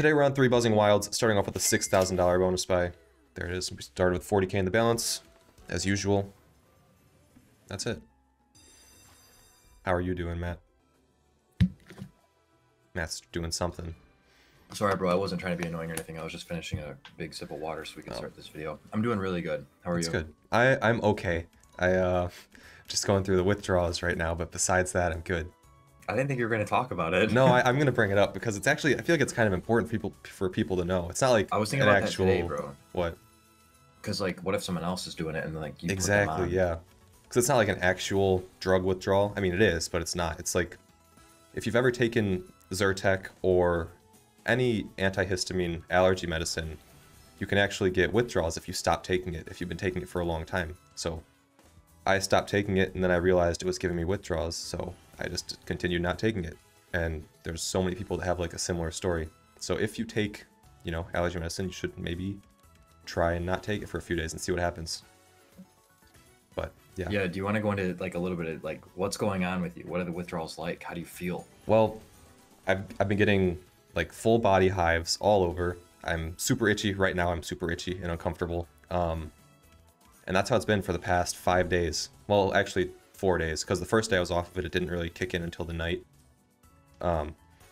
Today we're on 3 Buzzing Wilds, starting off with a $6,000 bonus buy. There it is. We started with 40k in the balance, as usual. That's it. How are you doing, Matt? Matt's doing something. Sorry, bro. I wasn't trying to be annoying or anything. I was just finishing a big sip of water so we can start this video. I'm doing really good. How are you? That's good. I'm okay. Just going through the withdrawals right now, but besides that, I'm good. I didn't think you were going to talk about it. No, I'm going to bring it up because it's actually, I feel like it's kind of important for people to know. It's not like I was thinking about actual, that today, bro. What? Because like, what if someone else is doing it and like you exactly, yeah. Because it's not like an actual drug withdrawal. I mean, it is, but it's not. It's like if you've ever taken Zyrtec or any antihistamine allergy medicine, you can actually get withdrawals if you stop taking it, if you've been taking it for a long time. So I stopped taking it and then I realized it was giving me withdrawals, so I just continued not taking it. And there's so many people that have like a similar story. So if you take, you know, allergy medicine, you should maybe try and not take it for a few days and see what happens. But yeah. Yeah, do you want to go into like a little bit of like what's going on with you? What are the withdrawals like? How do you feel? Well, I've been getting like full body hives all over. I'm super itchy right now. I'm super itchy and uncomfortable. And that's how it's been for the past 5 days. Well, actually 4 days, because the first day I was off of it, it didn't really kick in until the night. But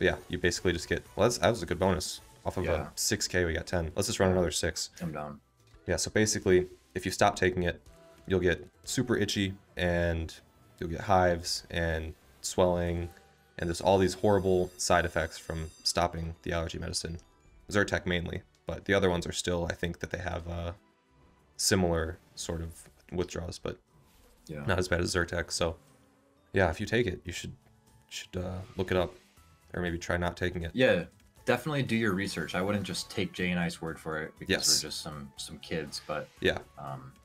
yeah, you basically just get, well, that was a good bonus. Off of a 6K, we got 10. Let's just run another 6. I'm down. Yeah, so basically, if you stop taking it, you'll get super itchy, and you'll get hives, and swelling, and there's all these horrible side effects from stopping the allergy medicine. Zyrtec mainly, but the other ones are still, I think that they have similar sort of withdrawals, but yeah, not as bad as Zyrtec. So yeah, if you take it, you should look it up, or maybe try not taking it. Yeah, definitely do your research. I wouldn't just take Jay and I's word for it because we're just some kids, but yeah,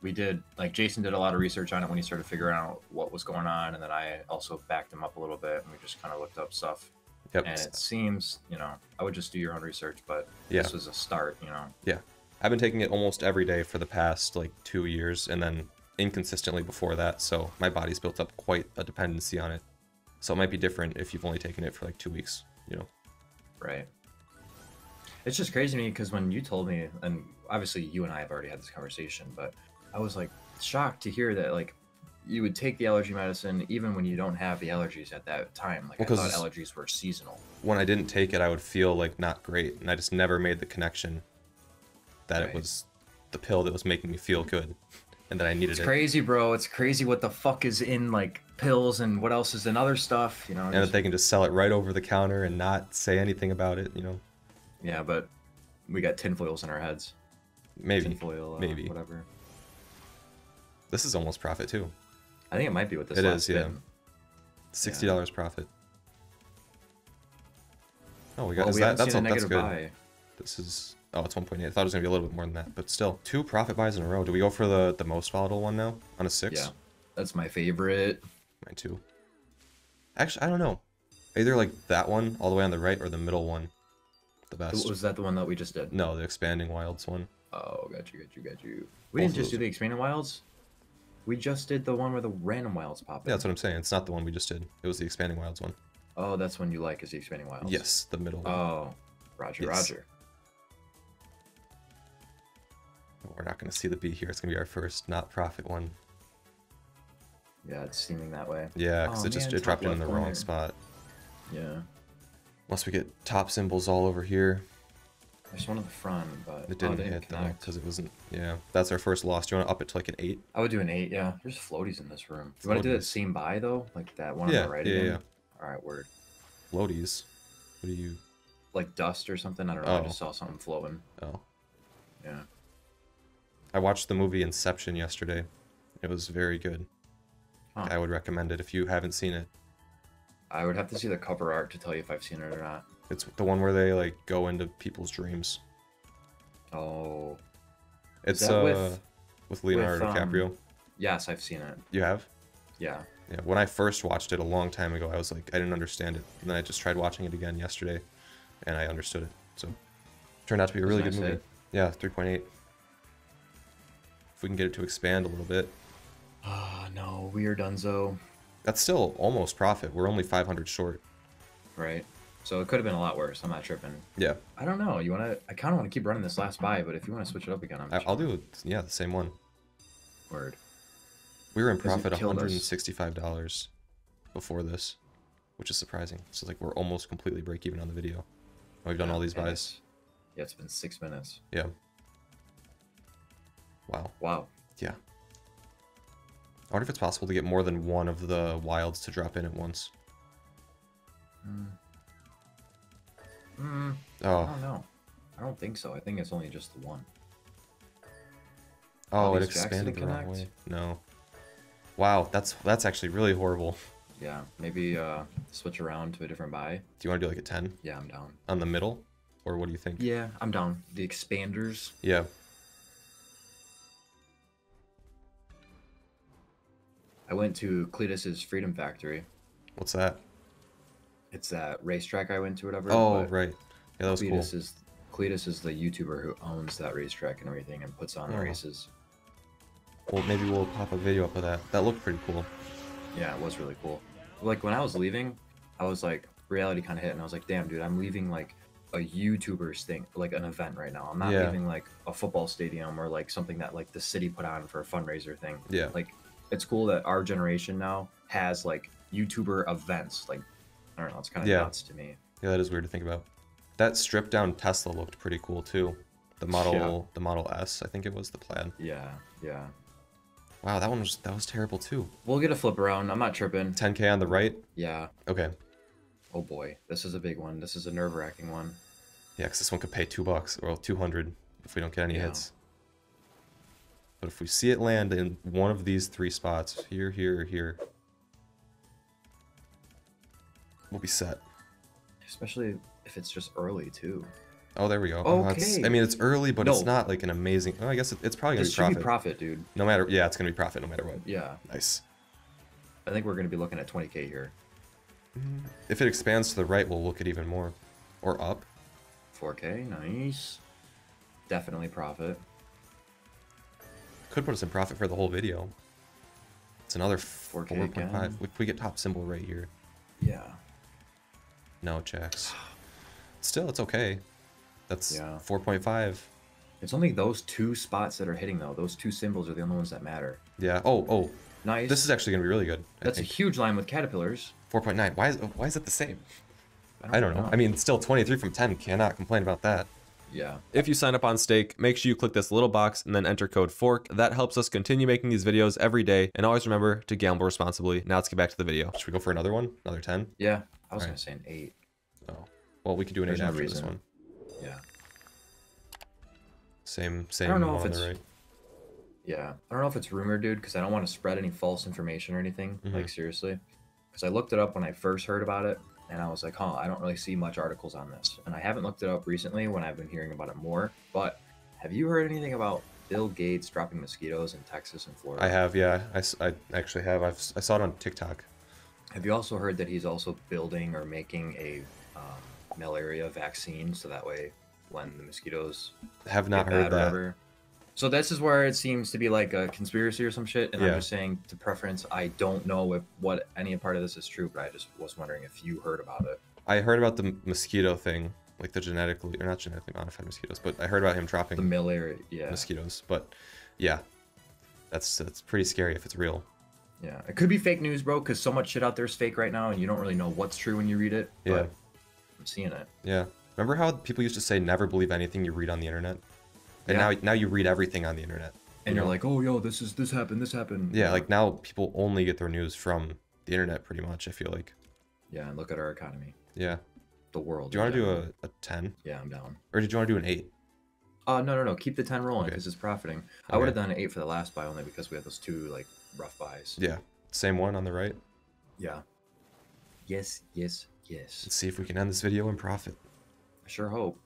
we did, like Jason did a lot of research on it when he started figuring out what was going on, and then I also backed him up a little bit and we just kind of looked up stuff. Yep. And it seems, you know, I would just do your own research, but yeah, this was a start, you know. Yeah, I've been taking it almost every day for the past like 2 years, and then inconsistently before that, so my body's built up quite a dependency on it. So it might be different if you've only taken it for like 2 weeks, you know. Right. It's just crazy to me because when you told me, and obviously you and I have already had this conversation, but I was like shocked to hear that like you would take the allergy medicine even when you don't have the allergies at that time. Like, well, I thought allergies were seasonal. When I didn't take it, I would feel like not great, and I just never made the connection that it was the pill that was making me feel good, and that I needed it. It's crazy, bro. It's crazy what the fuck is in like pills and what else is in other stuff, you know. And if they can just sell it right over the counter and not say anything about it, you know. Yeah, but we got tinfoils in our heads. Maybe. Tinfoil, maybe. Whatever. This is almost profit too. I think it might be with this. It is, yeah. $60 profit. Oh, we got. Well, that's good. Buy. This is. Oh, it's 1.8. I thought it was gonna be a little bit more than that, but still, 2 profit buys in a row. Do we go for the most volatile one now on a 6? Yeah, that's my favorite. Mine too. Actually, I don't know. Either like that one all the way on the right or the middle one, the best. Was that the one that we just did? No, the Expanding Wilds one. Oh, got you. We didn't just do the Expanding Wilds. We just did the one where the random wilds pop in. Yeah, that's what I'm saying. It's not the one we just did. It was the Expanding Wilds one. Oh, that's one you like, is the Expanding Wilds. Yes, the middle one. Oh, roger. We're not going to see the B here. It's going to be our first not profit one. Yeah, it's seeming that way. Yeah, because it dropped in the wrong spot. Yeah. Unless we get top symbols all over here. There's one at the front, but it didn't hit though because it wasn't. Yeah, that's our first loss. Do you want to up it to like an 8? I would do an 8. Yeah, there's floaties in this room. You want to do that same buy though, like that one on the right again? Yeah. All right, word. Floaties. What do you? Like dust or something? I don't know. I just saw something floating. Oh. Yeah. I watched the movie Inception yesterday. It was very good. Huh. I would recommend it if you haven't seen it. I would have to see the cover art to tell you if I've seen it or not. It's the one where they like go into people's dreams. Oh. It's with Leonardo DiCaprio. Yes, I've seen it. You have? Yeah. Yeah. When I first watched it a long time ago, I was like, I didn't understand it. And then I just tried watching it again yesterday and I understood it. So it turned out to be a really good movie. Yeah, 3.8. If we can get it to expand a little bit. Ah, no, we are donezo. That's still almost profit. We're only 500 short. Right. So it could have been a lot worse. I'm not tripping. Yeah. I don't know. You want to? I kind of want to keep running this last buy, but if you want to switch it up again, I'll do, yeah, the same one. Word. We were in profit $165 before this, which is surprising. So like we're almost completely break even on the video. We've done all these buys. Yeah, it's been 6 minutes. Yeah. Wow. Wow. Yeah. I wonder if it's possible to get more than one of the wilds to drop in at once. Mm. Mm. Oh. I don't know. I don't think so. I think it's only just the one. Oh, it expanded the wrong way. No. Wow, that's actually really horrible. Yeah, maybe switch around to a different buy. Do you want to do like a 10? Yeah, I'm down. On the middle? Or what do you think? Yeah, I'm down. The expanders. Yeah. I went to Cletus's Freedom Factory. What's that? It's that racetrack I went to, whatever. Oh, right. Yeah, that was cool. Cletus is the YouTuber who owns that racetrack and everything and puts on the races. Well, maybe we'll pop a video up of that. That looked pretty cool. Yeah, it was really cool. Like, when I was leaving, I was like, reality kind of hit, and I was like, damn, dude, I'm leaving, like, a YouTuber's thing, like an event right now. I'm not leaving, like, a football stadium or, like, something that, like, the city put on for a fundraiser thing. Yeah. Like, it's cool that our generation now has, like, YouTuber events. Like, I don't know, it's kind of nuts to me. Yeah, that is weird to think about. That stripped down Tesla looked pretty cool too. The Model S, I think it was the plaid. Yeah, yeah. Wow, that one was terrible too. We'll get a flip around. I'm not tripping. 10K on the right? Yeah. Okay. Oh boy, this is a big one. This is a nerve-wracking one. Yeah, because this one could pay $2 or $200 if we don't get any hits. But if we see it land in one of these three spots, here, here, or here, we'll be set. Especially if it's just early too. Oh, there we go. Okay. I mean, it's early, but it's not like an amazing. Oh, I guess it's probably gonna be profit, dude. No matter, yeah, it's gonna be profit no matter what. Yeah. Nice. I think we're gonna be looking at 20K here. If it expands to the right, we'll look at even more, or up. 4K, nice. Definitely profit. Could put us in profit for the whole video. It's another 4.5. If we get top symbol right here. Yeah. No jacks. Still, it's okay. That's 4.5. It's only those two spots that are hitting, though. Those two symbols are the only ones that matter. Yeah. Oh, oh. Nice. This is actually going to be really good. That's a huge line with caterpillars. 4.9. Why is it the same? I don't know. I mean, still 23 from 10. Cannot complain about that. Yeah. If you sign up on Stake, make sure you click this little box and then enter code FORK. That helps us continue making these videos every day. And always remember to gamble responsibly. Now let's get back to the video. Should we go for another one? Another 10? Yeah. I was going to say an 8. Oh. Well, we could do an 8 after this one. Yeah. Same. I don't know if it's... Right. Yeah. I don't know if it's rumored, dude, because I don't want to spread any false information or anything. Like, seriously. Because I looked it up when I first heard about it, and I was like, huh, I don't really see much articles on this. And I haven't looked it up recently when I've been hearing about it more. But have you heard anything about Bill Gates dropping mosquitoes in Texas and Florida? I have, yeah. I actually have. I saw it on TikTok. Have you also heard that he's also building or making a malaria vaccine, so that way when the mosquitoes have not heard that. So this is where it seems to be like a conspiracy or some shit, and I'm just saying to preference, I don't know if what any part of this is true, but I just was wondering if you heard about it. I heard about the mosquito thing, like the genetically or not genetically modified mosquitoes, but I heard about him dropping the malaria mosquitoes. But yeah, that's pretty scary if it's real. Yeah, it could be fake news, bro, because so much shit out there is fake right now, and you don't really know what's true when you read it. Yeah. But I'm seeing it. Yeah. Remember how people used to say never believe anything you read on the internet? And now you read everything on the internet. And you're like, oh, yo, this happened. Yeah, like now people only get their news from the internet pretty much, I feel like. Yeah, and look at our economy. Yeah. The world. Do you want to do a 10? Yeah, I'm down. Or did you want to do an 8? No. Keep the 10 rolling because it's profiting. Okay. I would have done an 8 for the last buy only because we had those two, like, rough buys. Yeah. Same one on the right? Yeah. Yes. Let's see if we can end this video in profit. I sure hope.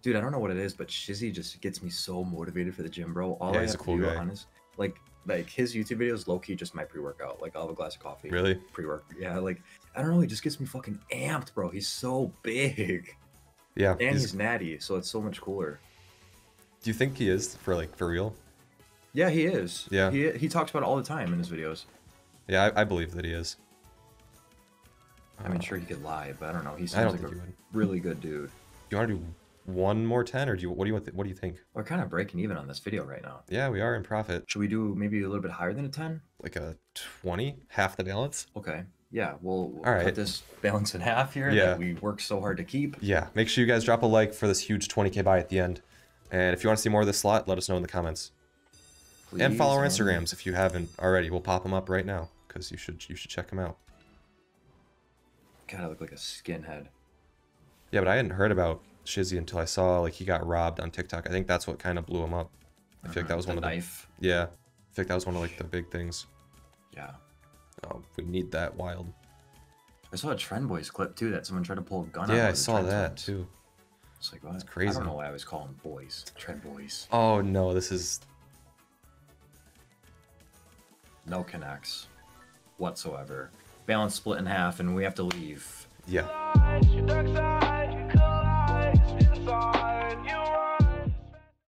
Dude, I don't know what it is, but Shizzy just gets me so motivated for the gym, bro. All I have to do on his, like his YouTube videos, low-key just my pre-workout. Like, I'll have a glass of coffee. Really? Pre-work. Yeah, like, I don't know. He just gets me fucking amped, bro. He's so big. Yeah. And he's natty, so it's so much cooler. Do you think he is, for real? Yeah, he is. Yeah. He talks about it all the time in his videos. Yeah, I believe that he is. I mean, sure, he could lie, but I don't know. He seems like a really good dude. You want to do one more 10, or do you? What do you want? What do you think? We're kind of breaking even on this video right now. Yeah, we are in profit. Should we do maybe a little bit higher than a 10? Like a 20, half the balance. Okay. Yeah, we'll cut this balance in half here that we work so hard to keep. Yeah, make sure you guys drop a like for this huge 20K buy at the end. And if you want to see more of this slot, let us know in the comments. Please, and follow our Instagrams if you haven't already. We'll pop them up right now because you should check them out. Kind of look like a skinhead. Yeah, but I hadn't heard about Shizzy until I saw like he got robbed on TikTok. I think that's what kind of blew him up. I feel like that was one of the knife. Yeah, I think that was one of like the big things. Yeah. Oh, we need that wild. I saw a Trend Boys clip too that someone tried to pull a gun out. Yeah, I saw that too. It's like, well, that's crazy. I don't know why I always call them boys. Trend Boys. Oh no, this is no connects whatsoever. Balance split in half, and we have to leave. Yeah.